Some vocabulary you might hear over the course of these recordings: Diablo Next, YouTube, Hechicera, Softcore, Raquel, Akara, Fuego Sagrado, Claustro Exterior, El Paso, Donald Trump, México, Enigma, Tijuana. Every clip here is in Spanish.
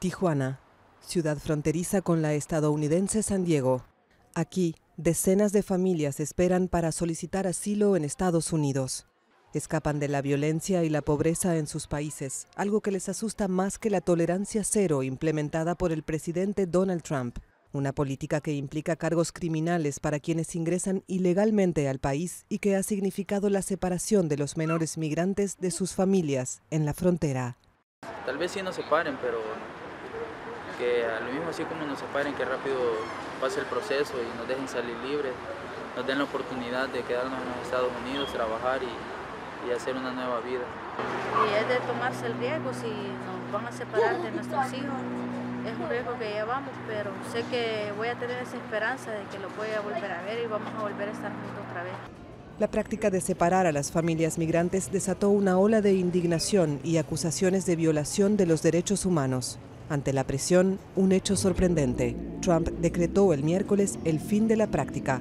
Tijuana, ciudad fronteriza con la estadounidense San Diego. Aquí, decenas de familias esperan para solicitar asilo en Estados Unidos. Escapan de la violencia y la pobreza en sus países, algo que les asusta más que la tolerancia cero implementada por el presidente Donald Trump, una política que implica cargos criminales para quienes ingresan ilegalmente al país y que ha significado la separación de los menores migrantes de sus familias en la frontera. Tal vez sí nos separen, pero que a lo mismo así como nos separen, que rápido pase el proceso y nos dejen salir libres, nos den la oportunidad de quedarnos en los Estados Unidos, trabajar y hacer una nueva vida. Y es de tomarse el riesgo si nos van a separar de nuestros hijos. Es un riesgo que llevamos, pero sé que voy a tener esa esperanza de que lo voy a volver a ver y vamos a volver a estar juntos otra vez. La práctica de separar a las familias migrantes desató una ola de indignación y acusaciones de violación de los derechos humanos. Ante la presión, un hecho sorprendente. Trump decretó el miércoles el fin de la práctica,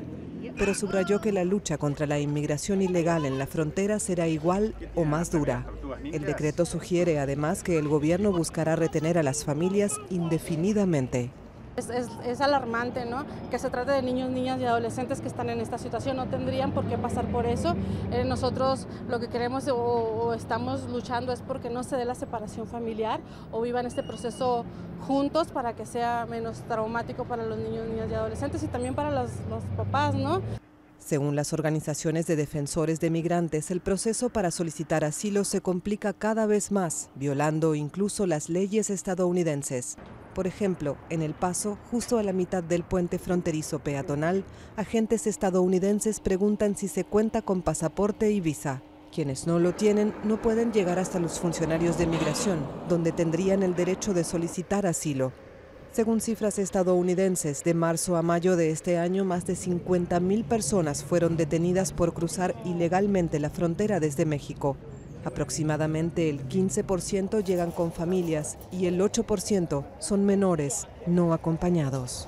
pero subrayó que la lucha contra la inmigración ilegal en la frontera será igual o más dura. El decreto sugiere además que el gobierno buscará retener a las familias indefinidamente. Es alarmante, ¿no?, que se trate de niños, niñas y adolescentes que están en esta situación, no tendrían por qué pasar por eso. Nosotros lo que queremos o estamos luchando es porque no se dé la separación familiar o vivan este proceso juntos para que sea menos traumático para los niños, niñas y adolescentes y también para los papás, ¿no? Según las organizaciones de defensores de migrantes, el proceso para solicitar asilo se complica cada vez más, violando incluso las leyes estadounidenses. Por ejemplo, en El Paso, justo a la mitad del puente fronterizo peatonal, agentes estadounidenses preguntan si se cuenta con pasaporte y visa. Quienes no lo tienen no pueden llegar hasta los funcionarios de migración, donde tendrían el derecho de solicitar asilo. Según cifras estadounidenses, de marzo a mayo de este año, más de 50.000 personas fueron detenidas por cruzar ilegalmente la frontera desde México. Aproximadamente el 15% llegan con familias y el 8% son menores no acompañados.